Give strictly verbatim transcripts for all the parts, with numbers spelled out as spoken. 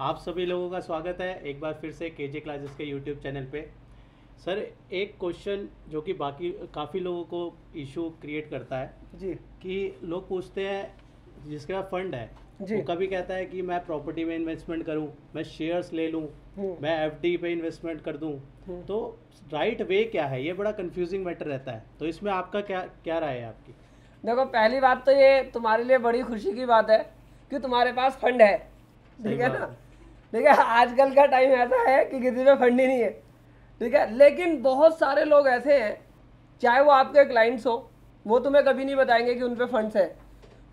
आप सभी लोगों का स्वागत है एक बार फिर से केजे क्लासेस के यूट्यूब चैनल पे। सर एक क्वेश्चन जो कि बाकी काफ़ी लोगों को इशू क्रिएट करता है जी, कि लोग पूछते हैं जिसके पास फंड है जी, वो कभी कहता है कि मैं प्रॉपर्टी में इन्वेस्टमेंट करूं, मैं शेयर्स ले लूं, मैं एफडी पे इन्वेस्टमेंट कर दूं, तो राइट वे क्या है? ये बड़ा कन्फ्यूजिंग मैटर रहता है, तो इसमें आपका क्या क्या राय है आपकी? देखो, पहली बात तो ये तुम्हारे लिए बड़ी खुशी की बात है कि तुम्हारे पास फंड है, ठीक है ना। ठीक है, आजकल का टाइम ऐसा है कि किसी में फंड ही नहीं है, ठीक है। लेकिन बहुत सारे लोग ऐसे हैं, चाहे वो आपके क्लाइंट्स हो, वो तुम्हें कभी नहीं बताएंगे कि उन पे फंड्स है।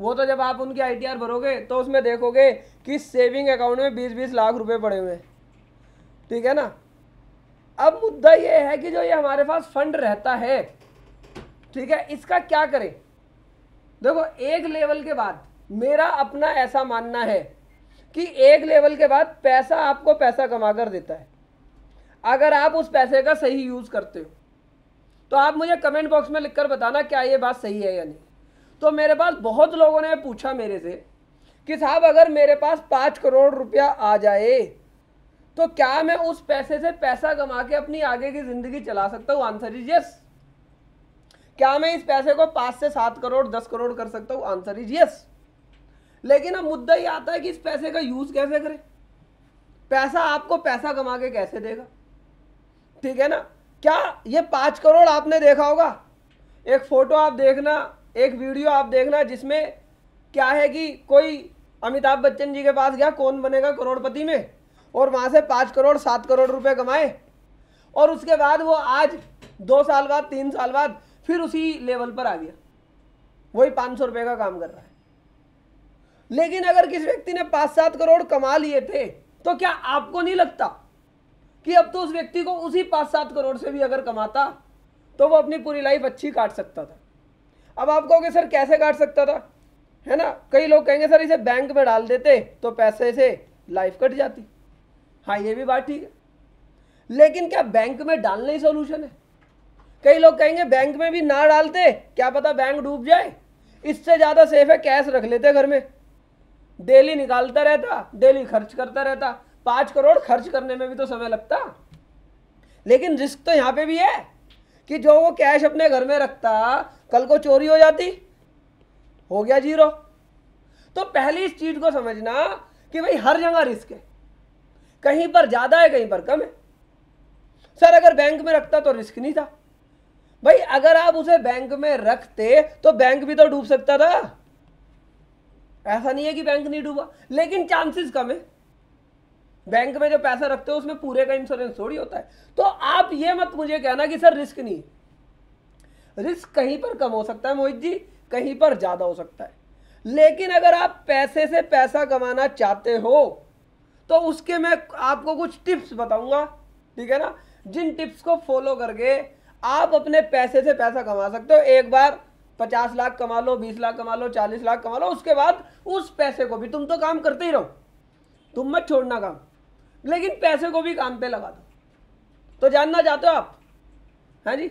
वो तो जब आप उनकी आईटीआर भरोगे तो उसमें देखोगे कि सेविंग अकाउंट में बीस बीस लाख रुपए पड़े हुए हैं, ठीक है ना। अब मुद्दा ये है कि जो ये हमारे पास फंड रहता है, ठीक है, इसका क्या करें? देखो, एक लेवल के बाद मेरा अपना ऐसा मानना है कि एक लेवल के बाद पैसा आपको पैसा कमा कर देता है, अगर आप उस पैसे का सही यूज़ करते हो। तो आप मुझे कमेंट बॉक्स में लिखकर बताना क्या ये बात सही है या नहीं। तो मेरे पास बहुत लोगों ने पूछा मेरे से कि साहब, अगर मेरे पास पाँच करोड़ रुपया आ जाए तो क्या मैं उस पैसे से पैसा कमा के अपनी आगे की ज़िंदगी चला सकता हूँ? Answer is yes. क्या मैं इस पैसे को पाँच से सात करोड़ दस करोड़ कर सकता हूँ? Answer is yes. लेकिन अब मुद्दा ये आता है कि इस पैसे का यूज़ कैसे करें, पैसा आपको पैसा कमा के कैसे देगा, ठीक है ना। क्या ये पाँच करोड़, आपने देखा होगा एक फ़ोटो आप देखना, एक वीडियो आप देखना, जिसमें क्या है कि कोई अमिताभ बच्चन जी के पास गया कौन बनेगा करोड़पति में, और वहाँ से पाँच करोड़ सात करोड़ रुपए कमाए, और उसके बाद वो आज दो साल बाद तीन साल बाद फिर उसी लेवल पर आ गया, वही पाँच सौ रुपये का काम कर रहा है। लेकिन अगर किसी व्यक्ति ने पाँच सात करोड़ कमा लिए थे, तो क्या आपको नहीं लगता कि अब तो उस व्यक्ति को उसी पाँच सात करोड़ से भी अगर कमाता तो वो अपनी पूरी लाइफ अच्छी काट सकता था? अब आप कहोगे सर कैसे काट सकता था, है ना। कई लोग कहेंगे सर इसे बैंक में डाल देते तो पैसे से लाइफ कट जाती। हाँ, ये भी बात ठीक है, लेकिन क्या बैंक में डालना ही सोल्यूशन है? कई लोग कहेंगे बैंक में भी ना डालते, क्या पता बैंक डूब जाए, इससे ज़्यादा सेफ है कैश रख लेते घर में, डेली निकालता रहता, डेली खर्च करता रहता। पाँच करोड़ खर्च करने में भी तो समय लगता। लेकिन रिस्क तो यहाँ पे भी है कि जो वो कैश अपने घर में रखता, कल को चोरी हो जाती, हो गया जीरो। तो पहले इस चीज़ को समझना कि भाई हर जगह रिस्क है, कहीं पर ज़्यादा है कहीं पर कम है। सर अगर बैंक में रखता तो रिस्क नहीं था। भाई अगर आप उसे बैंक में रखते तो बैंक भी तो डूब सकता था, ऐसा नहीं है कि बैंक नहीं डूबा, लेकिन चांसेस कम है। बैंक में जो पैसा रखते हो उसमें पूरे का इंश्योरेंस थोड़ी होता है। तो आप ये मत मुझे कहना कि सर रिस्क नहीं है। रिस्क कहीं पर कम हो सकता है मोहित जी, कहीं पर ज़्यादा हो सकता है। लेकिन अगर आप पैसे से पैसा कमाना चाहते हो तो उसके मैं आपको कुछ टिप्स बताऊंगा, ठीक है ना, जिन टिप्स को फॉलो करके आप अपने पैसे से पैसा कमा सकते हो। एक बार पचास लाख कमा लो, बीस लाख कमा लो, चालीस लाख कमा लो, उसके बाद उस पैसे को भी तुम तो काम करते ही रहो, तुम मत छोड़ना काम, लेकिन पैसे को भी काम पे लगा दो। तो जानना चाहते हो आप? हाँ जी।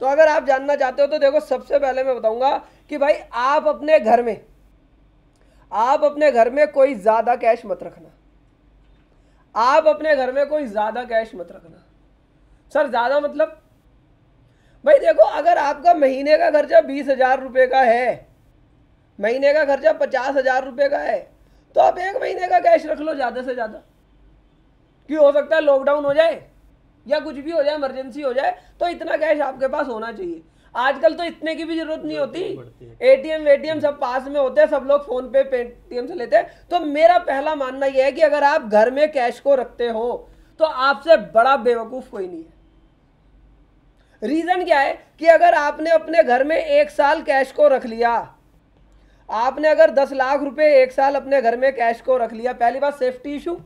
तो अगर आप जानना चाहते हो तो देखो, सबसे पहले मैं बताऊंगा कि भाई आप अपने घर में आप अपने घर में कोई ज़्यादा कैश मत रखना। आप अपने घर में कोई ज़्यादा कैश मत रखना। सर ज़्यादा मतलब? भाई देखो, अगर आपका महीने का खर्चा बीस हज़ार रुपये का है, महीने का खर्चा पचास हज़ार रुपये का है, तो आप एक महीने का कैश रख लो ज़्यादा से ज़्यादा, कि हो सकता है लॉकडाउन हो जाए या कुछ भी हो जाए, इमरजेंसी हो जाए, तो इतना कैश आपके पास होना चाहिए। आजकल तो इतने की भी ज़रूरत नहीं होती, एटीएम वेटीएम सब पास में होते हैं, सब लोग फ़ोन पे पेटीएम से लेते हैं। तो मेरा पहला मानना यह है कि अगर आप घर में कैश को रखते हो तो आपसे बड़ा बेवकूफ़ कोई नहीं है। रीज़न क्या है कि अगर आपने अपने घर में एक साल कैश को रख लिया, आपने अगर दस लाख रुपए एक साल अपने घर में कैश को रख लिया, पहली बात सेफ्टी इशू,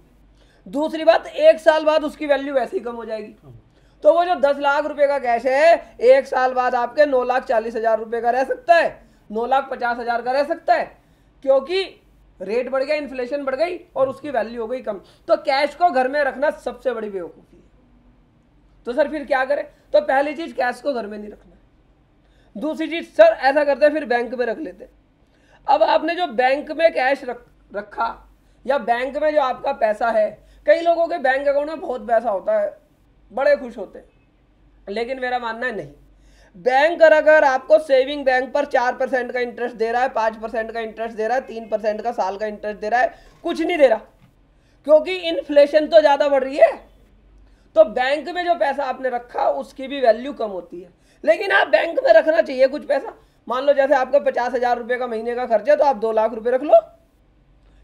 दूसरी बात एक साल बाद उसकी वैल्यू वैसे ही कम हो जाएगी। तो वो जो दस लाख रुपए का कैश है, एक साल बाद आपके नौ लाख चालीस हज़ार रुपये का रह सकता है, नौ लाख पचास हज़ार का रह सकता है, क्योंकि रेट बढ़ गया, इन्फ्लेशन बढ़ गई और उसकी वैल्यू हो गई कम। तो कैश को घर में रखना सबसे बड़ी बेवकूफ़ी है। तो सर फिर क्या करें? तो पहली चीज़, कैश को घर में नहीं रखना। दूसरी चीज़, सर ऐसा करते हैं फिर बैंक में रख लेते। अब आपने जो बैंक में कैश रख रखा, या बैंक में जो आपका पैसा है, कई लोगों के बैंक अकाउंट में बहुत पैसा होता है, बड़े खुश होते हैं, लेकिन मेरा मानना है नहीं। बैंक अगर आपको सेविंग बैंक पर चार परसेंट का इंटरेस्ट दे रहा है, पाँच परसेंट का इंटरेस्ट दे रहा है, तीन परसेंट का साल का इंटरेस्ट दे रहा है, कुछ नहीं दे रहा, क्योंकि इन्फ्लेशन तो ज़्यादा बढ़ रही है, तो बैंक में जो पैसा आपने रखा उसकी भी वैल्यू कम होती है। लेकिन आप बैंक में रखना चाहिए कुछ पैसा। मान लो जैसे आपका पचास हज़ार रुपये का महीने का खर्च है, तो आप दो लाख रुपये रख लो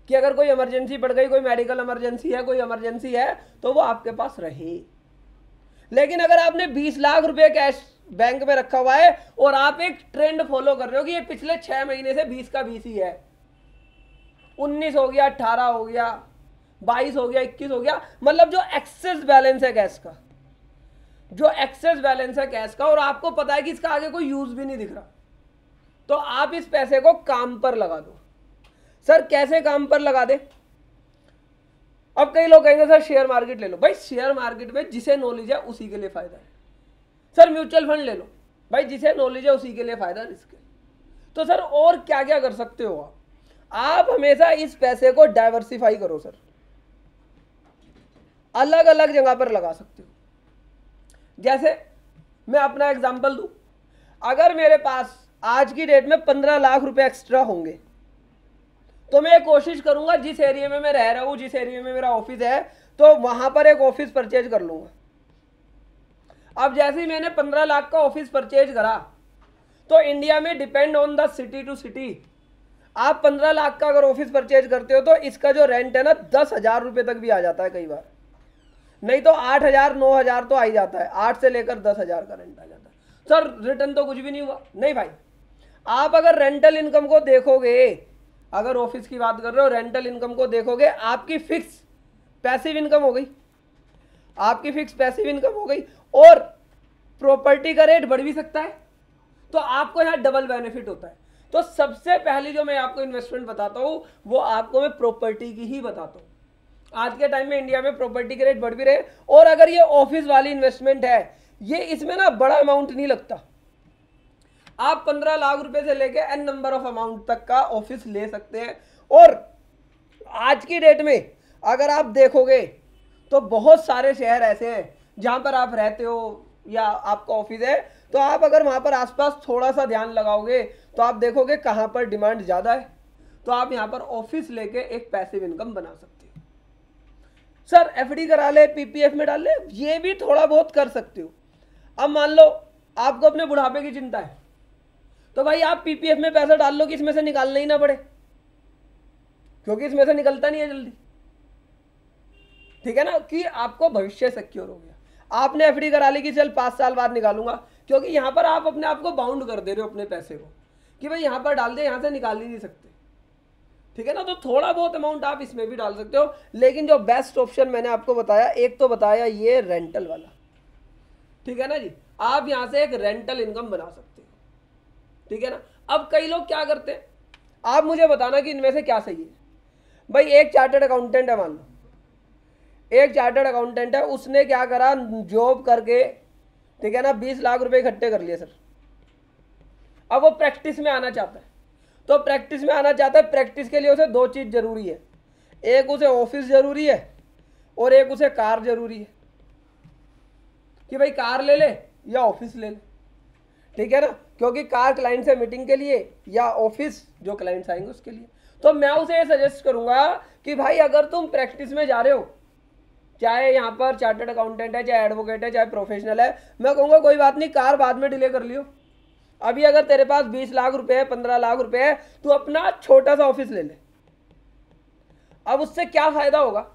कि अगर कोई इमरजेंसी पड़ गई, कोई मेडिकल इमरजेंसी है, कोई इमरजेंसी है, तो वो आपके पास रहे। लेकिन अगर आपने बीस लाख रुपये कैश बैंक में रखा हुआ है और आप एक ट्रेंड फॉलो कर रहे हो कि ये पिछले छः महीने से बीस का बीस ही है, उन्नीस हो गया, अट्ठारह हो गया, बाईस हो गया, इक्कीस हो गया, मतलब जो एक्सेस बैलेंस है कैश का, जो एक्सेस बैलेंस है कैश का, और आपको पता है कि इसका आगे कोई यूज़ भी नहीं दिख रहा, तो आप इस पैसे को काम पर लगा दो। सर कैसे काम पर लगा दे? अब कई लोग कहेंगे सर शेयर मार्केट ले लो। भाई शेयर मार्केट में जिसे नॉलेज है उसी के लिए फ़ायदा है। सर म्यूचुअल फंड ले लो। भाई जिसे नॉलेज है उसी के लिए फ़ायदा रिस्क है। तो सर और क्या क्या कर सकते हो आप? आप हमेशा इस पैसे को डाइवर्सिफाई करो सर, अलग अलग जगह पर लगा सकते हो। जैसे मैं अपना एग्जाम्पल दूँ, अगर मेरे पास आज की डेट में पंद्रह लाख रुपए एक्स्ट्रा होंगे, तो मैं कोशिश करूंगा जिस एरिया में मैं रह रहा हूँ, जिस एरिया में मेरा ऑफिस है, तो वहां पर एक ऑफिस परचेज कर लूंगा। अब जैसे ही मैंने पंद्रह लाख का ऑफिस परचेज करा, तो इंडिया में depend on the city to city, आप पंद्रह लाख का अगर ऑफिस परचेज करते हो तो इसका जो रेंट है ना दस हजार रुपये तक भी आ जाता है कई बार, नहीं तो आठ हजार नौ हजार तो आ ही जाता है, आठ से लेकर दस हजार का रेंट आ जाता है। सर रिटर्न तो कुछ भी नहीं हुआ। नहीं भाई, आप अगर रेंटल इनकम को देखोगे, अगर ऑफिस की बात कर रहे हो, रेंटल इनकम को देखोगे, आपकी फिक्स पैसिव इनकम हो गई, आपकी फिक्स पैसिव इनकम हो गई, और प्रॉपर्टी का रेट बढ़ भी सकता है, तो आपको यहाँ डबल बेनिफिट होता है। तो सबसे पहले जो मैं आपको इन्वेस्टमेंट बताता हूँ वो आपको मैं प्रॉपर्टी की ही बताता हूँ। आज के टाइम में इंडिया में प्रॉपर्टी के रेट बढ़ भी रहे, और अगर ये ऑफिस वाली इन्वेस्टमेंट है, ये इसमें ना बड़ा अमाउंट नहीं लगता, आप पंद्रह लाख रुपए से लेके एन नंबर ऑफ अमाउंट तक का ऑफिस ले सकते हैं। और आज की डेट में अगर आप देखोगे तो बहुत सारे शहर ऐसे हैं जहां पर आप रहते हो या आपका ऑफिस है, तो आप अगर वहां पर आसपास थोड़ा सा ध्यान लगाओगे तो आप देखोगे कहां पर डिमांड ज़्यादा है, तो आप यहां पर ऑफिस लेके एक पैसिव इनकम बना सकते हो। सर एफडी करा ले, पीपीएफ में डाल ले, ये भी थोड़ा बहुत कर सकते हो। अब मान लो आपको अपने बुढ़ापे की चिंता है, तो भाई आप पीपीएफ में पैसा डाल लो कि इसमें से निकालना ही ना पड़े, क्योंकि इसमें से निकलता नहीं है जल्दी, ठीक है ना, कि आपको भविष्य सिक्योर हो गया। आपने एफडी करा ली कि चल पाँच साल बाद निकालूंगा, क्योंकि यहाँ पर आप अपने आप को बाउंड कर दे रहे हो अपने पैसे को कि भाई यहाँ पर डाल दे, यहाँ से निकाल ही नहीं सकते, ठीक है ना। तो थोड़ा बहुत अमाउंट आप इसमें भी डाल सकते हो, लेकिन जो बेस्ट ऑप्शन मैंने आपको बताया, एक तो बताया ये रेंटल वाला, ठीक है ना जी, आप यहाँ से एक रेंटल इनकम बना सकते हो, ठीक है ना। अब कई लोग क्या करते हैं, आप मुझे बताना कि इनमें से क्या सही है। भाई एक चार्टर्ड अकाउंटेंट है, मान लो एक चार्टर्ड अकाउंटेंट है, उसने क्या करा, जॉब करके, ठीक है ना, बीस लाख रुपए इकट्ठे कर लिए सर। अब वो प्रैक्टिस में आना चाहता है, तो प्रैक्टिस में आना चाहता है, प्रैक्टिस के लिए उसे दो चीज़ ज़रूरी है, एक उसे ऑफिस ज़रूरी है और एक उसे कार ज़रूरी है, कि भाई कार ले ले या ऑफिस ले ले, ठीक है ना, क्योंकि कार क्लाइंट से मीटिंग के लिए या ऑफिस जो क्लाइंट्स आएंगे उसके लिए। तो मैं उसे ये सजेस्ट करूंगा कि भाई अगर तुम प्रैक्टिस में जा रहे हो, चाहे यहाँ पर चार्टर्ड अकाउंटेंट है, चाहे एडवोकेट है, चाहे प्रोफेशनल है, मैं कहूँगा कोई बात नहीं, कार बाद में डिले कर लियो, अभी अगर तेरे पास बीस लाख रुपये है, पंद्रह लाख रुपये है, तो अपना छोटा सा ऑफिस ले ले। अब उससे क्या फ़ायदा होगा,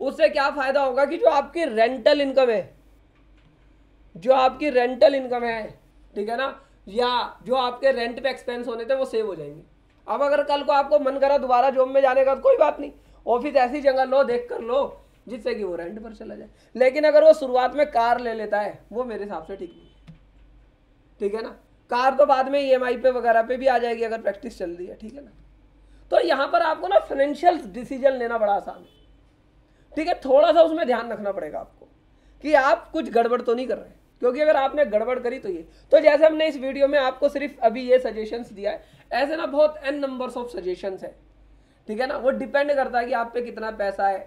उससे क्या फ़ायदा होगा कि जो आपकी रेंटल इनकम है, जो आपकी रेंटल इनकम है, ठीक है ना, या जो आपके रेंट पे एक्सपेंस होने थे वो सेव हो जाएंगे। अब अगर कल को आपको मन करा दोबारा जॉब में जाने का, तो कोई बात नहीं, ऑफिस ऐसी जगह लो, देख कर लो जिससे कि वो रेंट पर चला जाए। लेकिन अगर वो शुरुआत में कार ले लेता है, वो मेरे हिसाब से ठीक नहीं है, ठीक है ना। कार तो बाद में ई एम आई पे वगैरह पे भी आ जाएगी अगर प्रैक्टिस चल रही है, ठीक है ना। तो यहाँ पर आपको ना फाइनेंशियल डिसीजन लेना बड़ा आसान है, ठीक है, थोड़ा सा उसमें ध्यान रखना पड़ेगा आपको कि आप कुछ गड़बड़ तो नहीं कर रहे, क्योंकि अगर आपने गड़बड़ करी तो ये तो जैसे हमने इस वीडियो में आपको सिर्फ अभी ये सजेशंस दिया है, ऐसे ना बहुत एन नंबर्स ऑफ सजेशंस है, ठीक है ना, वो डिपेंड करता है कि आप पे कितना पैसा है,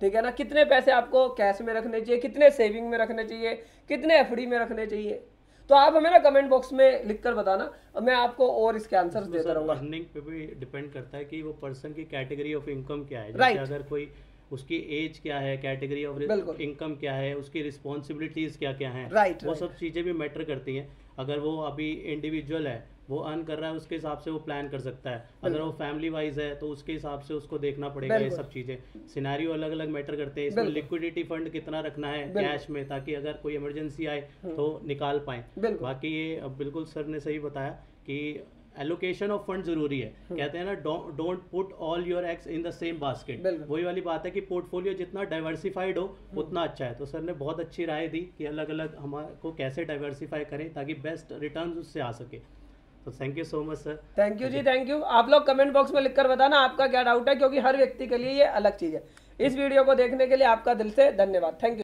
ठीक है ना, कितने पैसे आपको कैश में रखने चाहिए, कितने सेविंग में रखने चाहिए, कितने एफ डी में रखने चाहिए। तो आप हमें ना कमेंट बॉक्स में लिखकर बताना, मैं आपको और इसके आंसर्स देता रहूंगा। अर्निंग पे भी डिपेंड करता है कि वो पर्सन की कैटेगरी ऑफ इनकम क्या है, जैसे अगर कोई उसकी एज क्या है, कैटेगरी ऑफ इनकम क्या है, उसकी रिस्पॉन्सिबिलिटीज क्या क्या हैं, राइट, वो सब चीज़ें भी मैटर करती हैं। अगर वो अभी इंडिविजुअल है, वो अर्न कर रहा है, उसके हिसाब से वो प्लान कर सकता है। अगर वो फैमिली वाइज है तो उसके हिसाब से उसको देखना पड़ेगा। ये सब चीज़ें सिनेरियो अलग अलग मैटर करते हैं। इसमें लिक्विडिटी फंड कितना रखना है कैश में, ताकि अगर कोई इमरजेंसी आए तो निकाल पाए। बाकी ये बिल्कुल सर ने सही बताया कि एलोकेशन ऑफ फंड जरूरी है। कहते हैं ना, don't put all your eggs in the same basket. वही वाली बात है कि पोर्टफोलियो जितना डाइवर्सिफाइड हो उतना अच्छा है। तो सर ने बहुत अच्छी राय दी कि अलग अलग हमको कैसे डाइवर्सिफाई करें ताकि बेस्ट रिटर्न उससे आ सके। तो thank you so much sir. Thank you जी, थैंक यू। आप लोग कमेंट बॉक्स में लिखकर बताना आपका क्या डाउट है, क्योंकि हर व्यक्ति के लिए ये अलग चीज़ है। इस वीडियो को देखने के लिए आपका दिल से धन्यवाद। Thank you.